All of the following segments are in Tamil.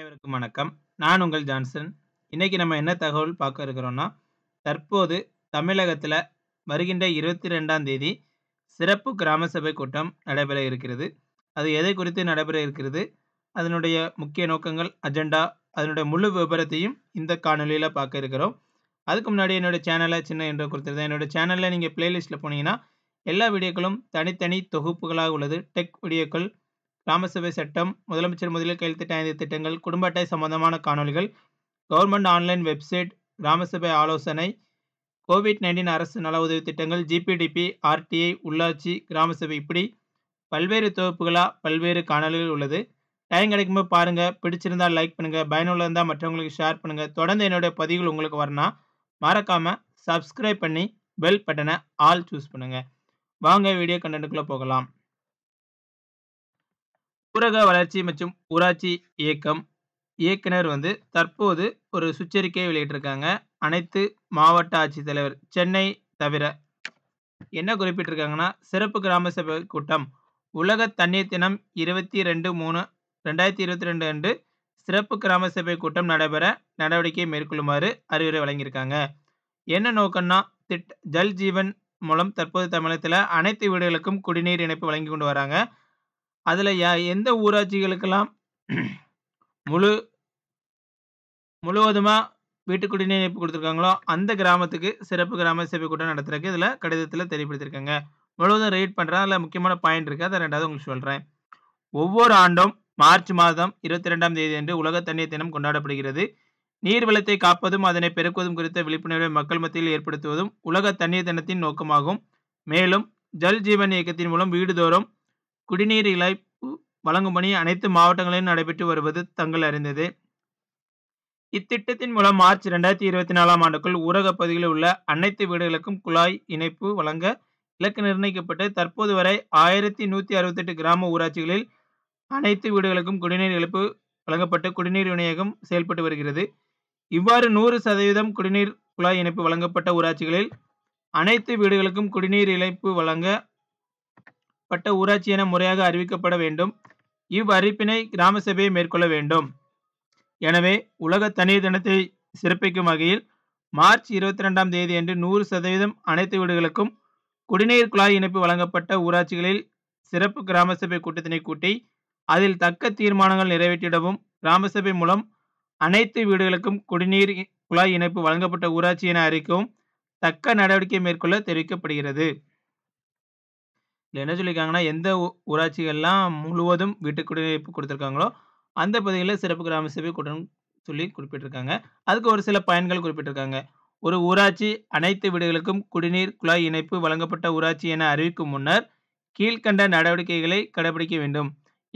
அனைவருக்கும் வணக்கம். நான் உங்கள் ஜான்சன். இன்னைக்கு நம்ம என்ன தகவல் பார்க்க இருக்கிறோம்னா, தற்போது தமிழகத்தில் வருகின்ற 22ஆம் தேதி சிறப்பு கிராம சபை கூட்டம் நடைபெற இருக்கிறது. அது எதை குறித்து நடைபெற இருக்கிறது, அதனுடைய முக்கிய நோக்கங்கள், அஜெண்டா, அதனுடைய முழு விபரத்தையும் இந்த காணொலியில் பார்க்க இருக்கிறோம். அதுக்கு முன்னாடி என்னோடய சேனலை சின்ன என்ற கொடுத்துருந்தேன். என்னோடய சேனலில் நீங்கள் பிளேலிஸ்ட்டில் போனீங்கன்னா எல்லா வீடியோக்களும் தனித்தனி தொகுப்புகளாக உள்ளது. டெக் வீடியோக்கள், கிராம சபை சட்டம், முதலமைச்சர் முதலில் கையெழுத்திட்ட 5 திட்டங்கள், குடும்ப அட்டை சம்பந்தமான காணொலிகள், கவர்மெண்ட் ஆன்லைன் வெப்சைட், கிராம சபை ஆலோசனை, COVID-19 அரசு நல உதவி திட்டங்கள், GPDP, RTI, உள்ளாட்சி, கிராம சபை, இப்படி பல்வேறு தொகுப்புகளாக பல்வேறு காணொலிகள் உள்ளது. டைம் கிடைக்கும்போது பாருங்கள். பிடிச்சிருந்தால் லைக் பண்ணுங்கள், பயனுள்ள இருந்தால் மற்றவங்களுக்கு ஷேர் பண்ணுங்கள். தொடர்ந்து என்னுடைய பதிவுகள் உங்களுக்கு வரணும். மறக்காமல் சப்ஸ்கிரைப் பண்ணி பெல் பட்டனை ஆல் சூஸ் பண்ணுங்கள். வாங்க வீடியோ கண்டென்ட்டுக்குள்ளே போகலாம். ஊரக வளர்ச்சி மற்றும் ஊராட்சி இயக்கம் இயக்குனர் தற்போது ஒரு சுற்றறிக்கை வெளியிட்டிருக்காங்க. அனைத்து மாவட்ட ஆட்சித்தலைவர் சென்னை தவிர என்ன குறிப்பிட்டிருக்காங்கன்னா, சிறப்பு கிராம சபை கூட்டம் உலக தண்ணீர் தினம் 22/3/2022 அன்று சிறப்பு கிராம சபை கூட்டம் நடைபெற நடவடிக்கை மேற்கொள்ளுமாறு அறிவுரை வழங்கியிருக்காங்க. என்ன நோக்கம்னா, ஜல் ஜீவன் மூலம் தற்போது தமிழகத்தில் அனைத்து வீடுகளுக்கும் குடிநீர் இணைப்பு வழங்கி கொண்டு வராங்க. அதில் எந்த ஊராட்சிகளுக்கெல்லாம் முழுவதுமாக வீட்டு குடிநீர் இணைப்பு கொடுத்துருக்காங்களோ அந்த கிராமத்துக்கு சிறப்பு கிராம சபை கூட்டம் நடத்துறதுக்கு இதில் கடிதத்தில் தெரியப்படுத்திருக்காங்க. முழுவதும் ரீட் பண்ணுறேன். அதில் முக்கியமான பாயிண்ட் இருக்குது, அதை 2வது உங்களுக்கு சொல்கிறேன். ஒவ்வொரு ஆண்டும் மார்ச் மாதம் 22ஆம் தேதி அன்று உலக தண்ணீர் தினம் கொண்டாடப்படுகிறது. நீர்வளத்தை காப்பதும் அதனை பெருக்குவதும் குறித்த விழிப்புணர்வை மக்கள் மத்தியில் ஏற்படுத்துவதும் உலக தண்ணீர் தினத்தின் நோக்கமாகும். மேலும் ஜல் ஜீவன் இயக்கத்தின் மூலம் வீடுதோறும் குடிநீர் இணைப்பு வழங்கும் பணி அனைத்து மாவட்டங்களிலும் நடைபெற்று வருவது தங்கள் அறிந்தது. இத்திட்டத்தின் மூலம் மார்ச் 2024ஆம் ஆண்டுக்குள் ஊரக பகுதியில் உள்ள அனைத்து வீடுகளுக்கும் குழாய் இணைப்பு வழங்க இலக்கு நிர்ணயிக்கப்பட்டு தற்போது வரை 1168 கிராம ஊராட்சிகளில் அனைத்து வீடுகளுக்கும் குடிநீர் இணைப்பு வழங்கப்பட்டு குடிநீர் விநியோகம் செயல்பட்டு வருகிறது. இவ்வாறு 100% குடிநீர் குழாய் இணைப்பு வழங்கப்பட்ட ஊராட்சிகளில் அனைத்து வீடுகளுக்கும் குடிநீர் இணைப்பு வழங்க பட்ட ஊராட்சி என முறையாக அறிவிக்கப்பட வேண்டும். இவ்வறிப்பினை கிராம சபையை மேற்கொள்ள வேண்டும். எனவே உலக தண்ணீர் தினத்தை சிறப்பிக்கும் வகையில் மார்ச் 22ஆம் தேதி அன்று 100% அனைத்து வீடுகளுக்கும் குடிநீர் குழாய் இணைப்பு வழங்கப்பட்ட ஊராட்சிகளில் சிறப்பு கிராம சபை கூட்டத்தினை கூட்டி அதில் தக்க தீர்மானங்கள் நிறைவேற்றிடவும் கிராம சபை மூலம் அனைத்து வீடுகளுக்கும் குடிநீர் குழாய் இணைப்பு வழங்கப்பட்ட ஊராட்சி என அறிவிக்கவும் தக்க நடவடிக்கை மேற்கொள்ள தெரிவிக்கப்படுகிறது. என்ன சொல்லியிருக்காங்கன்னா, எந்த ஊராட்சிகள்லாம் முழுவதும் வீட்டு குடிநீர் கொடுத்துருக்காங்களோ அந்த பகுதிகளில் சிறப்பு கிராம சபை கூட்டம் சொல்லி குறிப்பிட்டிருக்காங்க. அதுக்கு ஒரு சில பயன்கள் குறிப்பிட்டிருக்காங்க. ஒரு ஊராட்சி அனைத்து வீடுகளுக்கும் குடிநீர் குழாய் இணைப்பு வழங்கப்பட்ட ஊராட்சி என அறிவிக்கும் முன்னர் கீழ்கண்ட நடவடிக்கைகளை கடைபிடிக்க வேண்டும்.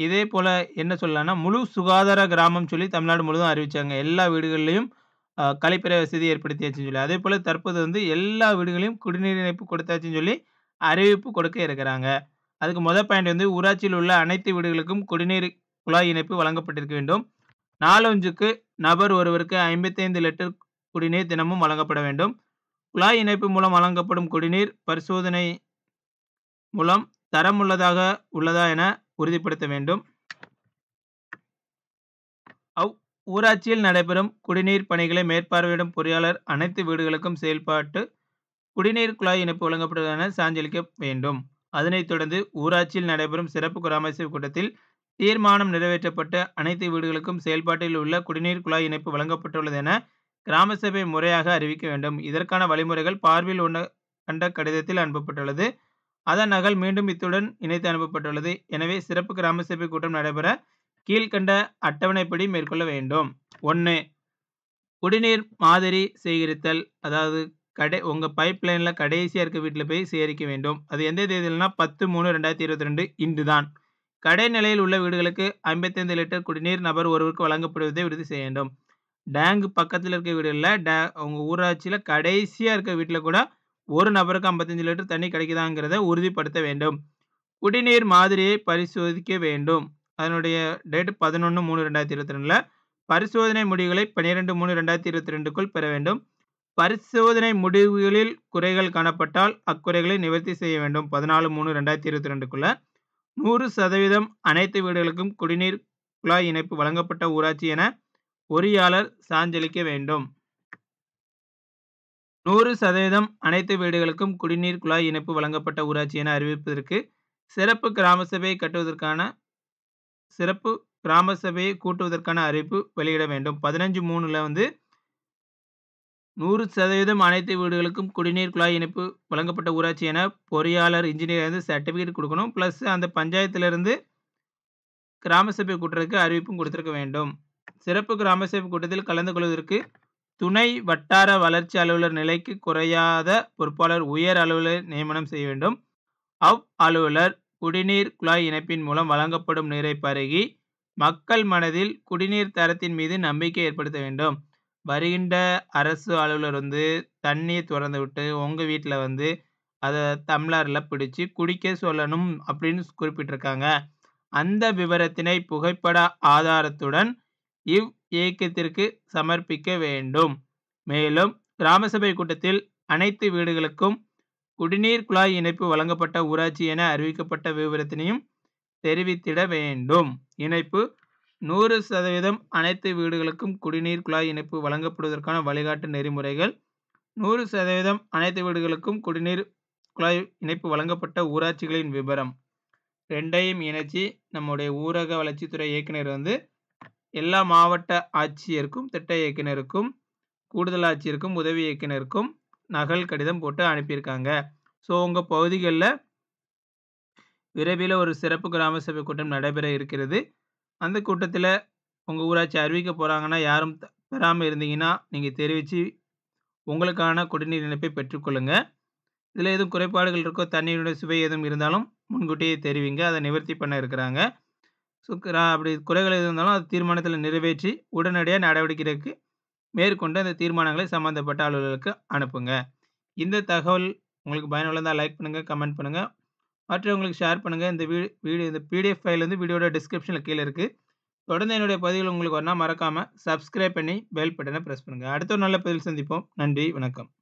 இதே போல் என்ன சொல்லலாம்னா, முழு சுகாதார கிராமம் சொல்லி தமிழ்நாடு முழுவதும் அறிவித்தாங்க. எல்லா வீடுகள்லையும் கழிப்பறை வசதி ஏற்படுத்தியாச்சுன்னு சொல்லி, அதே போல் தற்போது எல்லா வீடுகளையும் குடிநீர் இணைப்பு கொடுத்தாச்சுன்னு சொல்லி அறிவிப்பு கொடுக்க இருக்கிறாங்க. அதுக்கு முதல் பாயிண்ட் ஊராட்சியில் உள்ள அனைத்து வீடுகளுக்கும் குடிநீர் குழாய் இணைப்பு வழங்கப்பட்டிருக்க வேண்டும். நாளொன்றுக்கு நபர் ஒருவருக்கு 55 லிட்டர் குடிநீர் தினமும் வழங்கப்பட வேண்டும். குழாய் இணைப்பு மூலம் வழங்கப்படும் குடிநீர் பரிசோதனை மூலம் தரம் உள்ளதா என உறுதிப்படுத்த வேண்டும். ஊராட்சியில் நடைபெறும் குடிநீர் பணிகளை மேற்பார்வையிடும் பொறியாளர் அனைத்து வீடுகளுக்கும் செயல்பாட்டு குடிநீர் குழாய் இணைப்பு வழங்கப்படுவதென சான்றளிக்க வேண்டும். அதனைத் தொடர்ந்து ஊராட்சியில் நடைபெறும் சிறப்பு கிராம சபை கூட்டத்தில் தீர்மானம் நிறைவேற்றப்பட்டு அனைத்து வீடுகளுக்கும் செயல்பாட்டில் உள்ள குடிநீர் குழாய் இணைப்பு வழங்கப்பட்டுள்ளது என கிராம சபை முறையாக அறிவிக்க வேண்டும். இதற்கான வழிமுறைகள் பார்வையில் கண்ட கடிதத்தில் அனுப்பப்பட்டுள்ளது. அதன் நகல் மீண்டும் இத்துடன் இணைத்து அனுப்பப்பட்டுள்ளது. எனவே சிறப்பு கிராம சபை கூட்டம் நடைபெற கீழ்கண்ட அட்டவணைப்படி மேற்கொள்ள வேண்டும். 1. குடிநீர் மாதிரி சேகரித்தல், அதாவது உங்கள் பைப்லைனில் கடைசியாக இருக்க வீட்டில் போய் சேகரிக்க வேண்டும். அது எந்த தேதியில்னா 10/3/2022 இன்று தான். கடை நிலையில் உள்ள வீடுகளுக்கு 55 லிட்டர் குடிநீர் நபர் ஒருவருக்கு வழங்கப்படுவதை உறுதி செய்ய வேண்டும். டேங்கு பக்கத்தில் இருக்க வீடுகளில் உங்கள் ஊராட்சியில் கடைசியாக இருக்க வீட்டில் கூட ஒரு நபருக்கு 55 லிட்டர் தண்ணி கிடைக்குதாங்கிறத உறுதிப்படுத்த வேண்டும். குடிநீர் மாதிரியை பரிசோதிக்க வேண்டும். அதனுடைய டேட் 11/3/2022. பரிசோதனை முடிவுகளை 12/3/2022க்குள் பெற வேண்டும். பரிசோதனை முடிவுகளில் குறைகள் காணப்பட்டால் அக்குறைகளை நிவர்த்தி செய்ய வேண்டும். 14/3/2022க்குள்ள 100% அனைத்து வீடுகளுக்கும் குடிநீர் குழாய் இணைப்பு வழங்கப்பட்ட ஊராட்சி என பொறியாளர் சான்றளிக்க வேண்டும். 100% அனைத்து வீடுகளுக்கும் குடிநீர் குழாய் இணைப்பு வழங்கப்பட்ட ஊராட்சி என அறிவிப்பதற்கு சிறப்பு கிராம சபையை கட்டுவதற்கான சிறப்பு கிராம சபையை கூட்டுவதற்கான அறிவிப்பு வெளியிட வேண்டும். 15/3 வந்து 100% அனைத்து வீடுகளுக்கும் குடிநீர் குழாய் இணைப்பு வழங்கப்பட்ட ஊராட்சி என பொறியாளர் இன்ஜினியர் வந்து சர்டிஃபிகேட் கொடுக்கணும். ப்ளஸ் அந்த பஞ்சாயத்திலிருந்து கிராம சபை கூட்டுறதுக்கு அறிவிப்பும் கொடுத்திருக்க வேண்டும். சிறப்பு கிராம சபை கூட்டத்தில் கலந்து கொள்வதற்கு துணை வட்டார வளர்ச்சி அலுவலர் நிலைக்கு குறையாத பொறுப்பாளர் உயர் அலுவலர் நியமனம் செய்ய வேண்டும். அவ் அலுவலர் குடிநீர் குழாய் இணைப்பின் மூலம் வழங்கப்படும் நீரை பருகி மக்கள் மனதில் குடிநீர் தரத்தின் மீது நம்பிக்கை ஏற்படுத்த வேண்டும். வருகின்ற அரசு அலுவலர் வந்து தண்ணியை திறந்து விட்டு உங்கள் வீட்டில் வந்து அதை டம்ளரில் பிடிச்சி குடிக்க சொல்லணும் அப்படின்னு குறிப்பிட்டிருக்காங்க. அந்த விவரத்தினை புகைப்பட ஆதாரத்துடன் இவ் இயக்கத்திற்கு சமர்ப்பிக்க வேண்டும். மேலும் கிராம சபை கூட்டத்தில் அனைத்து வீடுகளுக்கும் குடிநீர் குழாய் இணைப்பு வழங்கப்பட்ட ஊராட்சி என அறிவிக்கப்பட்ட விவரத்தினையும் தெரிவித்திட வேண்டும். இணைப்பு 100% அனைத்து வீடுகளுக்கும் குடிநீர் குழாய் இணைப்பு வழங்கப்படுவதற்கான வழிகாட்டு நெறிமுறைகள். 100% அனைத்து வீடுகளுக்கும் குடிநீர் குழாய் இணைப்பு வழங்கப்பட்ட ஊராட்சிகளின் விபரம் ரெண்டையும் இணைச்சி நம்முடைய ஊரக வளர்ச்சித்துறை இயக்குனர் வந்து எல்லா மாவட்ட ஆட்சியருக்கும் திட்ட இயக்குனருக்கும் கூடுதல் ஆட்சியருக்கும் உதவி இயக்குனருக்கும் நகல் கடிதம் போட்டு அனுப்பியிருக்காங்க. ஸோ உங்கள் பகுதிகளில் விரைவில் ஒரு சிறப்பு கிராம சபை கூட்டம் நடைபெற இருக்கிறது. அந்த கூட்டத்தில் உங்கள் ஊராட்சி அறிவிக்க போகிறாங்கன்னா யாரும் பெறாமல் இருந்தீங்கன்னா நீங்கள் தெரிவித்து உங்களுக்கான குடிநீர் இணைப்பை பெற்றுக்கொள்ளுங்கள். இதில் எதுவும் குறைபாடுகள் இருக்கோ தண்ணீருடைய சுவை எதுவும் இருந்தாலும் முன்கூட்டியே தெரிவிங்க. அதை நிவர்த்தி பண்ண இருக்கிறாங்க. ஸோ அப்படி குறைகள் எது இருந்தாலும் அது தீர்மானத்தில் நிறைவேற்றி உடனடியாக நடவடிக்கைக்கு மேற்கொண்டு அந்த தீர்மானங்களை சம்மந்தப்பட்ட அலுவலர்களுக்கு அனுப்புங்க. இந்த தகவல் உங்களுக்கு பயனுள்ளதாக லைக் பண்ணுங்கள், கமெண்ட் பண்ணுங்கள், மற்றவங்களுக்கு ஷேர் பண்ணுங்கள். இந்த வீடியோ இந்த பிடிஎஃப் ஃபைல் வந்து வீடியோட டிஸ்கிரிப்ஷனில் கீழே இருக்குது. தொடர்ந்து என்னுடைய பதிவுகள் உங்களுக்கு வரனா மறக்காமல் சப்ஸ்கிரைப் பண்ணி பெல் பட்டனை ப்ரெஸ் பண்ணுங்கள். அடுத்த ஒரு நல்ல பதிவில் சந்திப்போம். நன்றி, வணக்கம்.